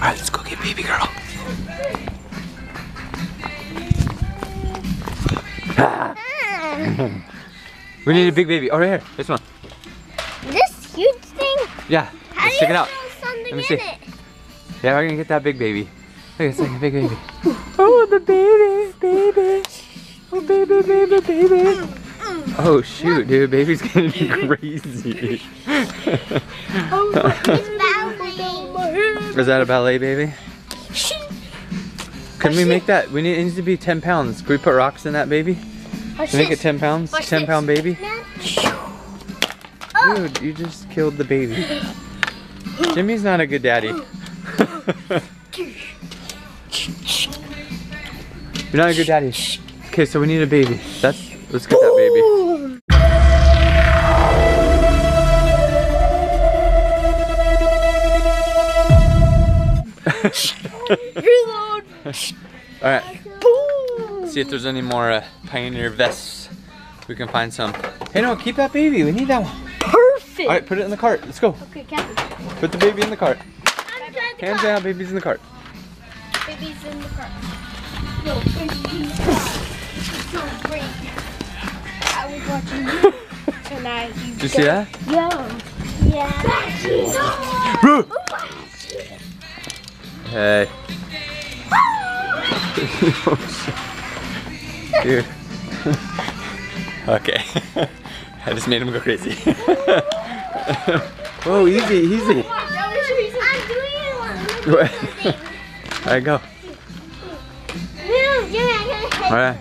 Alright, let's go get baby girl. We need a big baby. Oh, right here. This one. This huge thing? Yeah. How let's check it out. Let me see. It? Yeah, we're gonna get that big baby. Look, it's like a big baby. Oh, the baby, baby. Oh, baby, baby, baby. Oh, shoot, dude. Baby's gonna be crazy. Oh, ballet. Is that a ballet baby? Can we make that? We need, it needs to be 10 pounds. Can we put rocks in that baby? Can we make it 10 pounds? 10 pound baby? Dude, you just killed the baby. Jimmy's not a good daddy. You're not a good daddy. Okay, so we need a baby. Let's get that baby. Alright. See if there's any more Pioneer vests. We can find some. Hey, no, keep that baby. We need that one. Perfect. Alright, put it in the cart. Let's go. Okay, Captain. Put the baby in the cart. Hands down, baby's in the cart. Baby's in the cart. No, baby's in the cart. It's so great. I was watching you tonight. Did you see that? Yo. Yeah. Bro. Hey. Dude. Okay. I just made him go crazy. Whoa, easy, easy. Alright, go. Alright.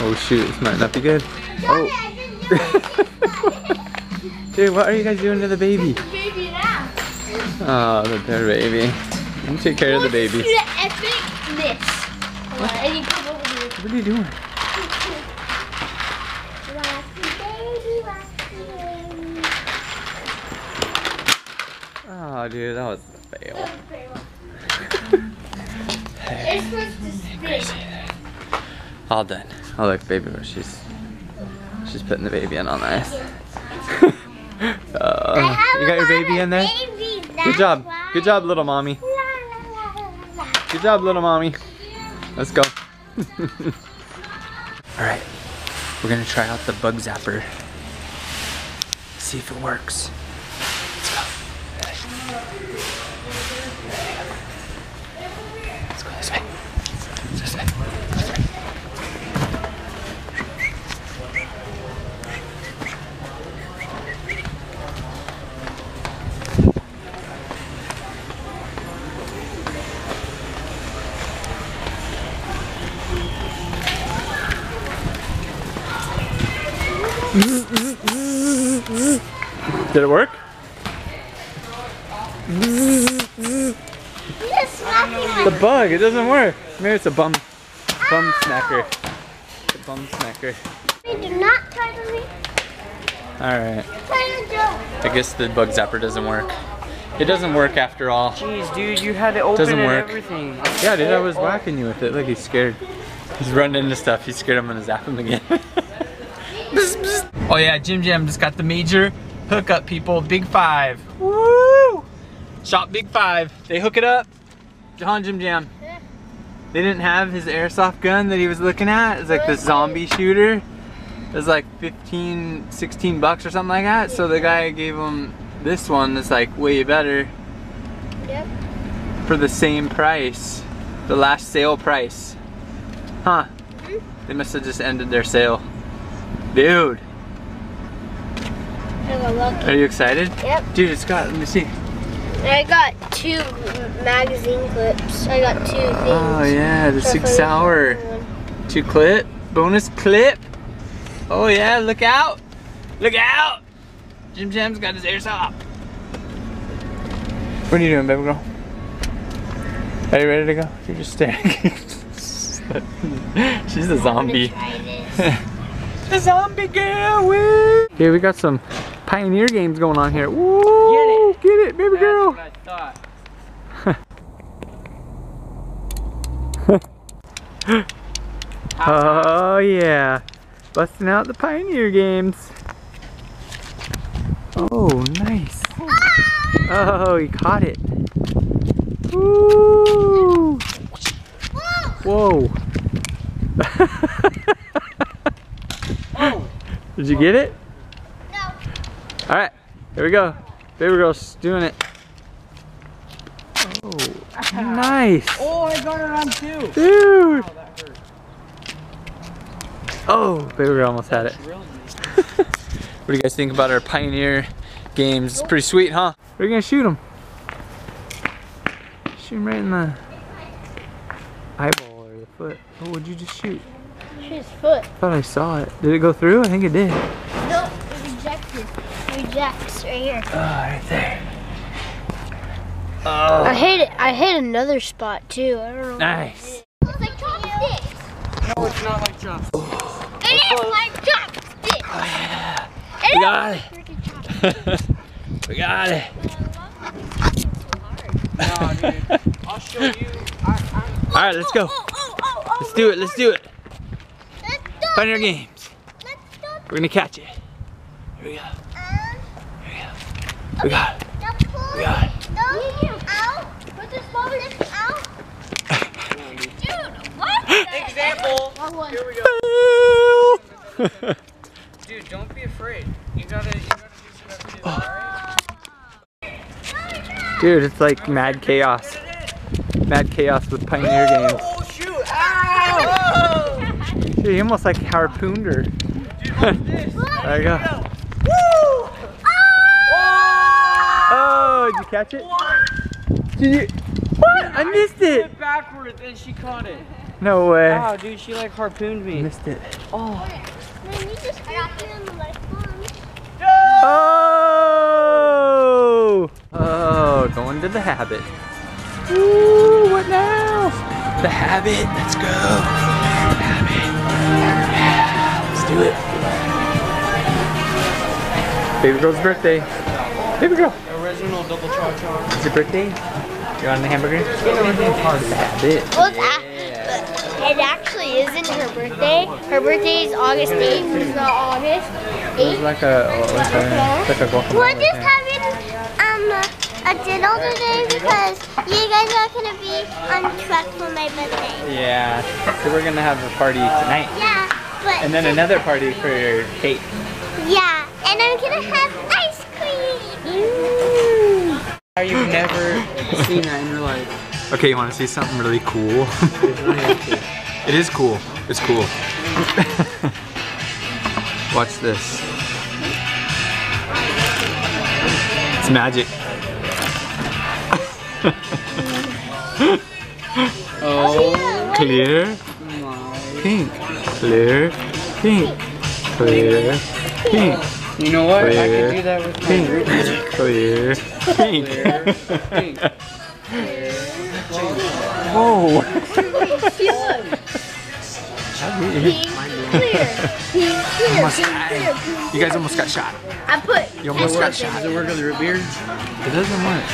Oh shoot, this might not be good. Oh. Dude, what are you guys doing to the baby? Oh, the poor baby. You take care of the baby. What are you doing? Oh, dude, that was a fail. All done. Oh, look, baby, she's putting the baby in all nice. You got your baby in there? Good job. Good job, little mommy. Good job, little mommy. Let's go. Alright, we're gonna try out the bug zapper. See if it works. Let's go. Let's go this way. This way. This way. Did it work? The bug, it doesn't work. Maybe it's a bum snacker. It's a bum snacker. Do not title me. Alright. I guess the bug zapper doesn't work. It doesn't work after all. Jeez, dude, you had to open it and everything. Yeah, dude, I was whacking you with it. Look, he's scared. He's running into stuff. He's scared I'm gonna zap him again. Oh yeah, Jim Jam just got the major hookup, people. Big Five. Woo! Shop Big Five. They hook it up. John Jim Jam. They didn't have his airsoft gun that he was looking at. It's like the zombie shooter. It was like 15, 16 bucks or something like that. So the guy gave him this one that's like way better. Yep. For the same price. The last sale price. Huh. They must have just ended their sale. Dude. Are you excited? Yep. Dude, it's got, let me see. I got 2 magazine clips. I got 2 things. Oh yeah, the 6 hour. 2 clip, bonus clip. Oh yeah, look out. Look out. Jim Jam's got his airsoft. What are you doing, baby girl? Are you ready to go? You're just staring. She's a zombie. The zombie girl. Woo! Yeah, we got some Pioneer games going on here. Woo! Get it, baby That's girl. What I thought. Oh yeah, busting out the Pioneer games. Oh nice. Oh, he caught it. Whoa. Did you get it? No. All right, here we go. Baby girl's doing it. Oh, nice. Oh, I got her on too. Dude. Wow, that hurt. Oh, baby girl almost had it. What do you guys think about our Pioneer games? It's pretty sweet, huh? Where are you gonna shoot them? Shoot him right in the eyeball or the foot. Oh, what'd you just shoot? Shoot his foot. I thought I saw it. Did it go through? I think it did. No, it rejected. It rejects right here. Oh, right there. Oh. I hit another spot too. I don't know. Nice. It's like chopsticks. No, it's not like chopsticks. It is like chopsticks. Oh, yeah. We got it. We got it. No, dude. I'll show you. Alright, let's go. Let's do it. Let's do it. Pioneer games. We're gonna catch it. Here we go. Here we go. We got it. We got it. Put this ball in this out. Dude, what? Example. Here we go. Dude, don't be afraid. You gotta do some effort. Alright. Dude, it's like mad chaos. Mad chaos with Pioneer games. Oh shoot! Ow! Dude, you almost like harpooned her. Dude, what's this? There you go. Woo! Oh! Did you catch it? Did you? What? Dude, I missed it. I threw it backwards and she caught it. No way. Wow, dude, she like harpooned me. I missed it. Oh. Man, you just got me on the left one. Oh! Oh, going to the habit. Ooh, what now? The habit. Let's go. The habit. Yeah, let's do it. Baby girl's birthday. Baby girl. Original double cha-cha. It's your birthday? You want a hamburger? Well, it actually isn't her birthday. Her birthday is August 8th. It's not August 8th. It was like a, we're just having a dinner today because you guys are going to be on track for my birthday. Yeah, so we're going to have a party tonight. Yeah. But and then another party for your cake. Yeah, and I'm going to have ice cream. Ooh. How you've never seen that in your life. Okay, you want to see something really cool? It is cool. It's cool. Watch this. It's magic. Oh, clear, pink, clear, pink, clear, pink. You know what? Clear, I could do that with pink. Clear, pink. Clear, pink. Whoa! Pink, clear, pink, clear, pink, clear. You guys almost got shot. I put. You almost got shot. Does it work on the root beer? It doesn't work.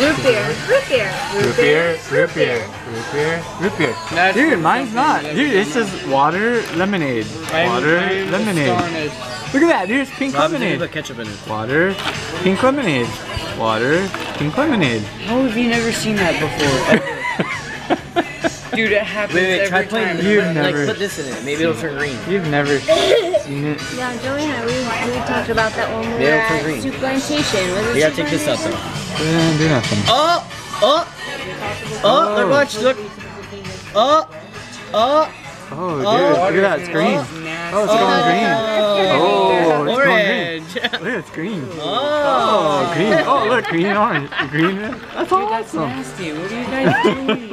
Root beer, root beer, root beer, root beer, root beer, root beer. Dude, mine's not. Dude, it says water lemonade. Water lemonade. Look at that, here's pink lemonade. Water, pink lemonade. Water, pink lemonade. How have you never seen that before? Dude, it happens every time. Like, put this in it, maybe it'll turn green. You've never seen it. Yeah, Joey and I, we talked about that when we were at Soup Plantation. You gotta take this up though. We didn't do nothing. Oh! Oh! Oh! Look, watch, look. Oh! Oh! Oh, dude, look at that, it's green. Oh, it's going green. Oh, it's orange. Green. Look, it's green. Oh, green. Oh, look, green, orange, green. That's dude, awesome. That's nasty. What are you guys doing?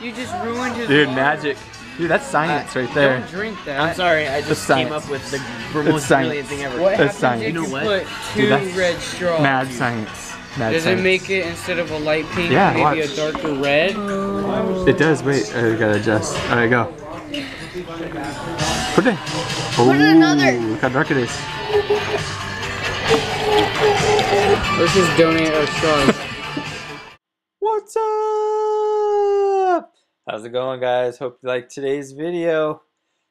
You just ruined his. Dude, water. Magic. Dude, that's science right there. Don't drink that. I'm sorry, I just came up with the most brilliant thing ever. What that's science. You know what? Put two red straws. Mad science. Mad does science. It make it instead of a light pink, maybe a darker red? It does. Wait, I gotta adjust. All right, go. Put it. Oh, look how dark it is. Let's just donate our straws. What's up? How's it going, guys? Hope you like today's video.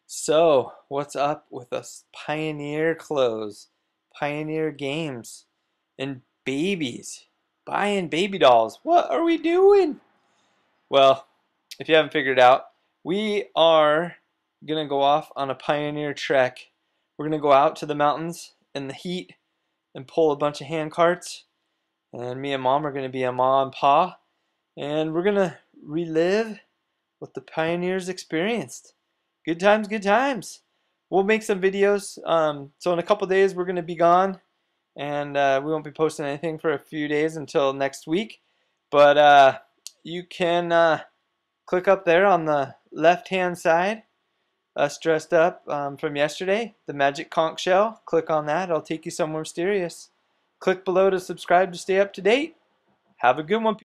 So, what's up with us Pioneer clothes, Pioneer games, and babies? Buying baby dolls. What are we doing? Well, if you haven't figured it out, We are going to go off on a pioneer trek. We're going to go out to the mountains in the heat and pull a bunch of hand carts. And me and Mom are going to be a Ma and Pa. And we're going to relive what the pioneers experienced. Good times, good times. We'll make some videos. So in a couple days we're going to be gone. And we won't be posting anything for a few days until next week. But you can click up there on the left-hand side. Us dressed up from yesterday. The magic conch shell. Click on that. It'll take you somewhere mysterious. Click below to subscribe to stay up to date. Have a good one.